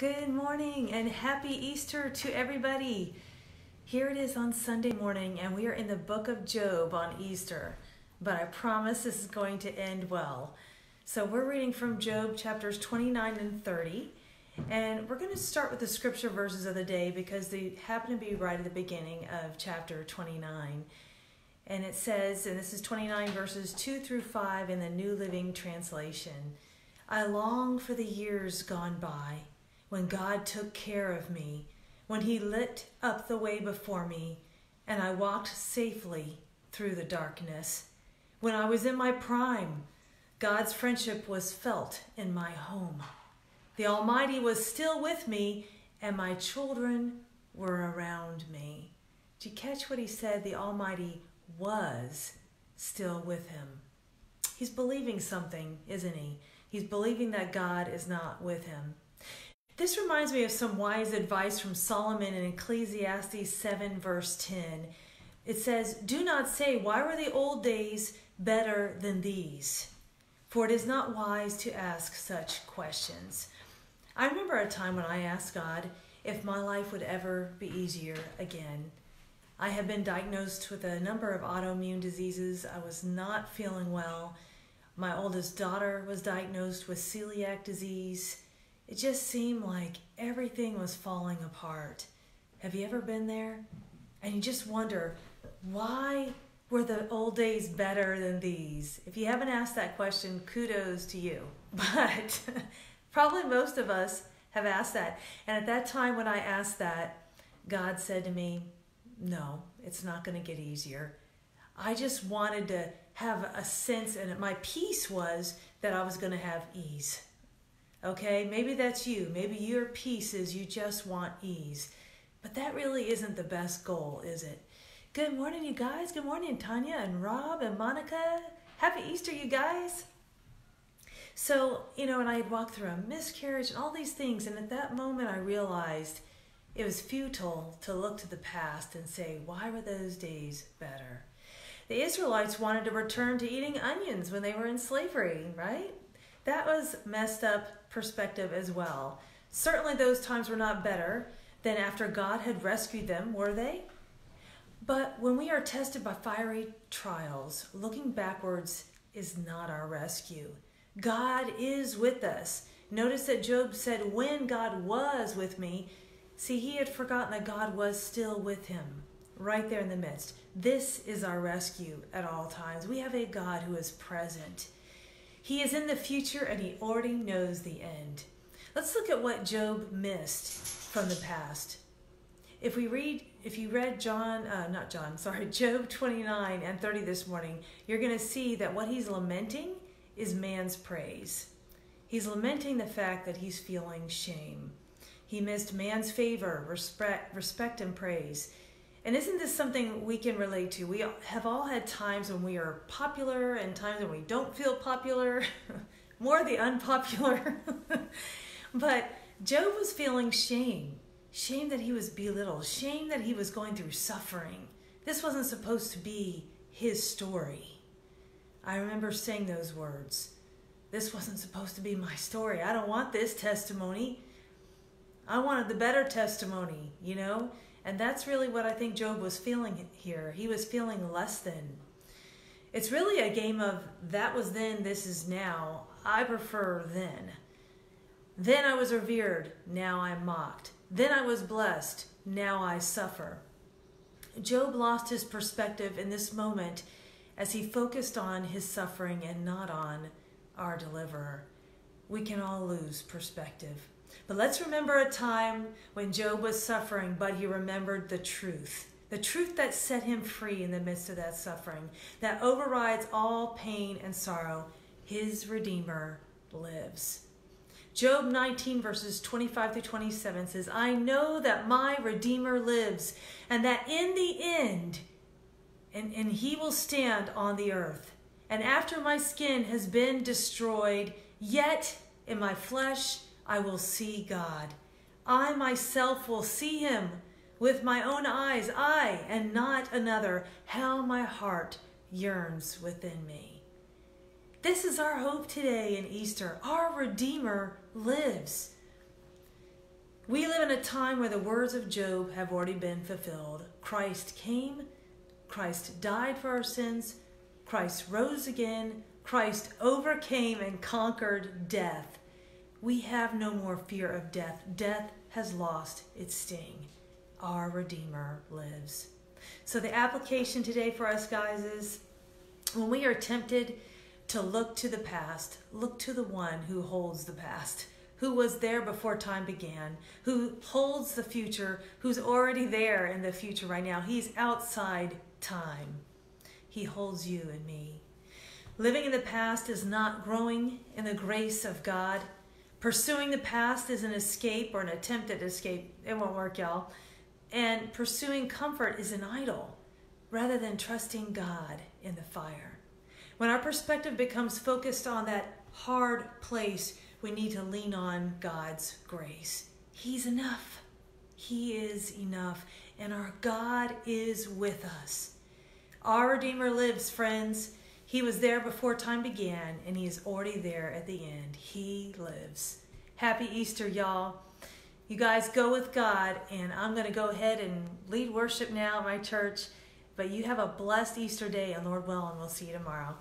Good morning and happy Easter to everybody. Here it is on Sunday morning and we are in the book of Job on Easter, but I promise this is going to end well. So we're reading from Job chapters 29 and 30, and we're going to start with the scripture verses of the day because they happen to be right at the beginning of chapter 29. And it says, and this is 29 verses 2 through 5 in the New Living Translation, I long for the years gone by, when God took care of me, when he lit up the way before me, and I walked safely through the darkness. When I was in my prime, God's friendship was felt in my home. The Almighty was still with me, and my children were around me. Did you catch what he said? The Almighty was still with him. He's believing something, isn't he? He's believing that God is not with him. This reminds me of some wise advice from Solomon in Ecclesiastes 7 verse 10. It says, do not say, why were the old days better than these? For it is not wise to ask such questions. I remember a time when I asked God if my life would ever be easier again. I had been diagnosed with a number of autoimmune diseases. I was not feeling well. My oldest daughter was diagnosed with celiac disease. It just seemed like everything was falling apart. Have you ever been there? And you just wonder, why were the old days better than these? If you haven't asked that question, kudos to you. But probably most of us have asked that. And at that time when I asked that, God said to me, no, it's not going to get easier. I just wanted to have a sense, and my peace was that I was going to have ease. Okay, maybe that's you. Maybe your peace is you just want ease. But that really isn't the best goal, is it? Good morning, you guys. Good morning, Tanya and Rob and Monica. Happy Easter, you guys. So, and I had walked through a miscarriage and all these things. And at that moment, I realized it was futile to look to the past and say, why were those days better? The Israelites wanted to return to eating onions when they were in slavery, right? That was messed up perspective as well. Certainly those times were not better than after God had rescued them, were they? But when we are tested by fiery trials, looking backwards is not our rescue. God is with us. Notice that Job said, when God was with me, see, he had forgotten that God was still with him, right there in the midst. This is our rescue at all times. We have a God who is present. He is in the future and he already knows the end. Let's look at what Job missed from the past. If you read Job 29 and 30 this morning, you're going to see that what he's lamenting is man's praise. He's lamenting the fact that he's feeling shame. He missed man's favor, respect and praise. And isn't this something we can relate to? We have all had times when we are popular and times when we don't feel popular, more the unpopular. But Job was feeling shame, shame that he was belittled, shame that he was going through suffering. This wasn't supposed to be his story. I remember saying those words. This wasn't supposed to be my story. I don't want this testimony. I wanted the better testimony, And that's really what I think Job was feeling here. He was feeling less than. It's really a game of that was then, this is now. I prefer then. Then I was revered, now I'm mocked. Then I was blessed, now I suffer. Job lost his perspective in this moment as he focused on his suffering and not on our deliverer. We can all lose perspective. But let's remember a time when Job was suffering, but he remembered the truth that set him free in the midst of that suffering, that overrides all pain and sorrow. His Redeemer lives. Job 19 verses 25 through 27 says, I know that my Redeemer lives, and that in the end, and he will stand on the earth. And after my skin has been destroyed, yet in my flesh I will see God. I myself will see him with my own eyes, I and not another. How my heart yearns within me. This is our hope today in Easter. Our Redeemer lives. We live in a time where the words of Job have already been fulfilled. Christ came, Christ died for our sins, Christ rose again, Christ overcame and conquered death. We have no more fear of death. Death has lost its sting. Our Redeemer lives. So the application today for us, guys, is when we are tempted to look to the past, look to the one who holds the past, who was there before time began, who holds the future, who's already there in the future right now. He's outside time. He holds you and me. Living in the past is not growing in the grace of God. Pursuing the past is an escape or an attempt at escape. It won't work, y'all. And pursuing comfort is an idol rather than trusting God in the fire. When our perspective becomes focused on that hard place, we need to lean on God's grace. He's enough. He is enough. And our God is with us. Our Redeemer lives, friends. He was there before time began, and he is already there at the end. He lives. Happy Easter, y'all. You guys go with God, and I'm going to go ahead and lead worship now at my church. But you have a blessed Easter day, and Lord willing, we'll see you tomorrow.